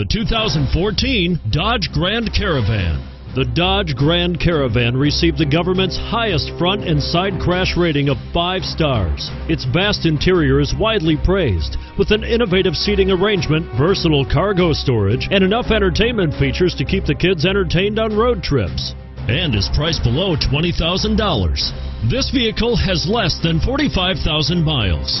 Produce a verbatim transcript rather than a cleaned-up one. the two thousand fourteen Dodge Grand Caravan. The Dodge Grand Caravan received the government's highest front and side crash rating of five stars. Its vast interior is widely praised, with an innovative seating arrangement, versatile cargo storage, and enough entertainment features to keep the kids entertained on road trips, and is priced below twenty thousand dollars. This vehicle has less than forty-five thousand miles.